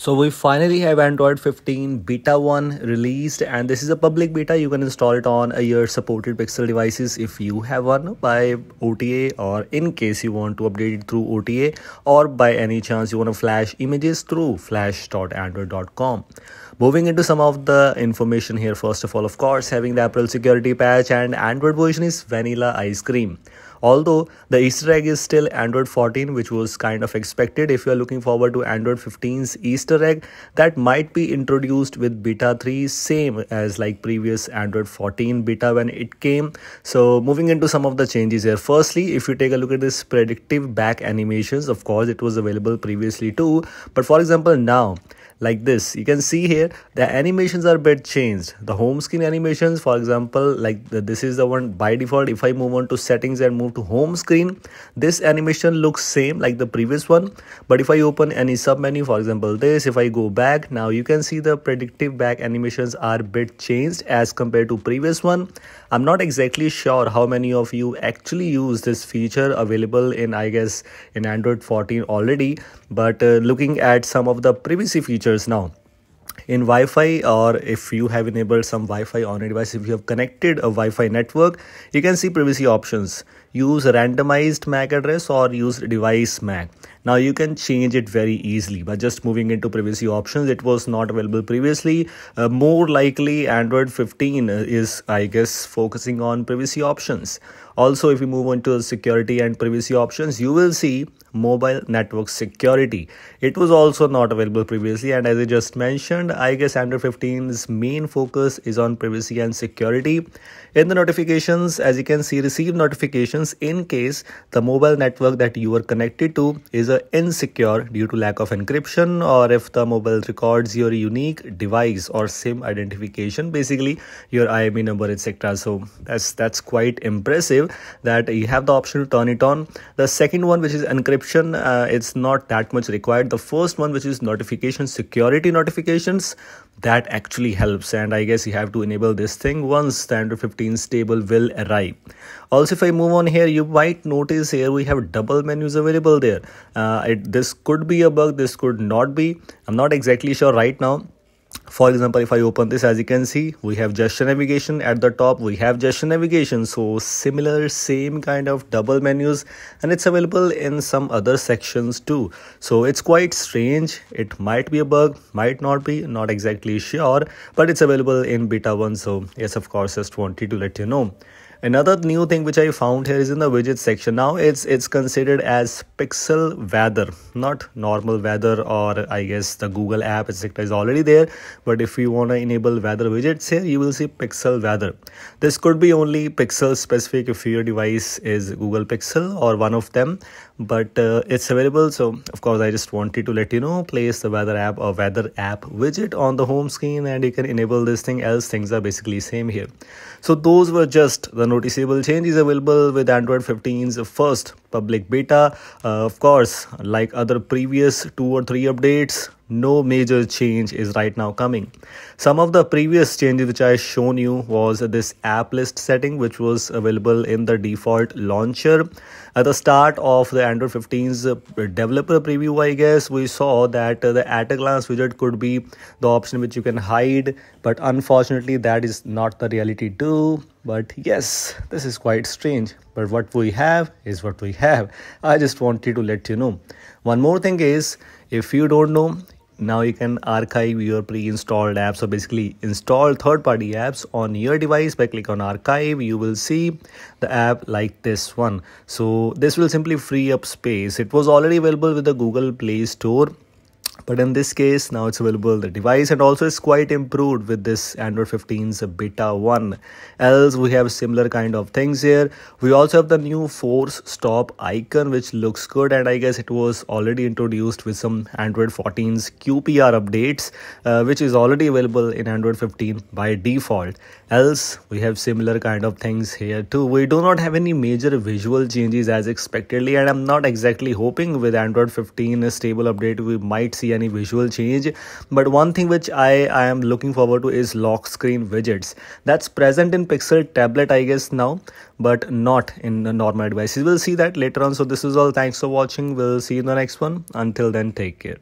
So we finally have Android 15 Beta 1 released, and this is a public beta. You can install it on your supported Pixel devices if you have one by OTA, or in case you want to update it through OTA, or by any chance you want to flash images through flash.android.com. Moving into some of the information here, first of all, of course, having the April security patch, and Android version is vanilla ice cream. Although the Easter egg is still Android 14, which was kind of expected. If you are looking forward to Android 15's Easter egg, that might be introduced with Beta 3, same as like previous Android 14 Beta when it came. So moving into some of the changes here. Firstly, if you take a look at this predictive back animations, of course, it was available previously too. But for example, now, like this, you can see here, the animations are a bit changed. The home screen animations, for example, like this is the one by default. If I move on to settings and move to home screen, this animation looks same like the previous one, but if I open any sub menu, for example this, if I go back, now you can see the predictive back animations are a bit changed as compared to previous one. I'm not exactly sure how many of you actually use this feature available in, I guess, in Android 14 already, but looking at some of the privacy features now in Wi-Fi, or if you have enabled some Wi-Fi on your device, if you have connected a Wi-Fi network, you can see privacy options. Use randomized MAC address or use device MAC. Now you can change it very easily by just moving into privacy options. It was not available previously. More likely Android 15 is, I guess, focusing on privacy options. Also, if you move on to security and privacy options, you will see mobile network security. It was also not available previously, and as I just mentioned, I guess Android 15's main focus is on privacy and security. In the notifications, as you can see, receive notifications in case the mobile network that you are connected to is insecure due to lack of encryption, or if the mobile records your unique device or SIM identification, basically your IMEI number, etc. So that's quite impressive that you have the option to turn it on. The second one, which is encryption, it's not that much required. The first one, which is notification security notifications, that actually helps, and I guess you have to enable this thing once the Android 15 stable will arrive. Also, if I move on here, you might notice here we have double menus available there. This could be a bug, this could not be. I'm not exactly sure right now. For example, if I open this, as you can see, we have gesture navigation at the top. We have gesture navigation, so similar, same kind of double menus, and it's available in some other sections too. So it's quite strange. It might be a bug, might not be, not exactly sure, but it's available in Beta 1. So yes, of course, just wanted to let you know. Another new thing which I found here is in the widget section. Now it's considered as Pixel weather, not normal weather, or I guess the Google app, etc. is already there. But if you want to enable weather widgets here, you will see Pixel weather. This could be only Pixel specific if your device is Google Pixel or one of them, but it's available. So of course, I just wanted to let you know, place the weather app or weather app widget on the home screen, and you can enable this thing, else things are basically same here. So those were just the noticeable changes available with Android 15's first public beta. Of course, like other previous 2 or 3 updates, no major change is right now coming. Some of the previous changes which I shown you was this app list setting, which was available in the default launcher. At the start of the Android 15's developer preview, I guess, we saw that the at a glance widget could be the option which you can hide, but unfortunately that is not the reality too. But yes, this is quite strange, but what we have is what we have. I just wanted to let you know. One more thing is, if you don't know, now you can archive your pre-installed apps, so basically install third-party apps on your device by click on archive. You will see the app like this one. So this will simply free up space. It was already available with the Google Play Store, but in this case, now it's available on the device, and also it's quite improved with this Android 15's Beta 1. Else, we have similar kind of things here. We also have the new force stop icon, which looks good, and I guess it was already introduced with some Android 14's QPR updates, which is already available in Android 15 by default. Else, we have similar kind of things here too. We do not have any major visual changes as expectedly, and I'm not exactly hoping with Android 15 a stable update we might see any visual change. But one thing which I am looking forward to is lock screen widgets. That's present in Pixel tablet, I guess, now, but not in the normal devices. We'll see that later on. So this is all. Thanks for watching. We'll see you in the next one. Until then, take care.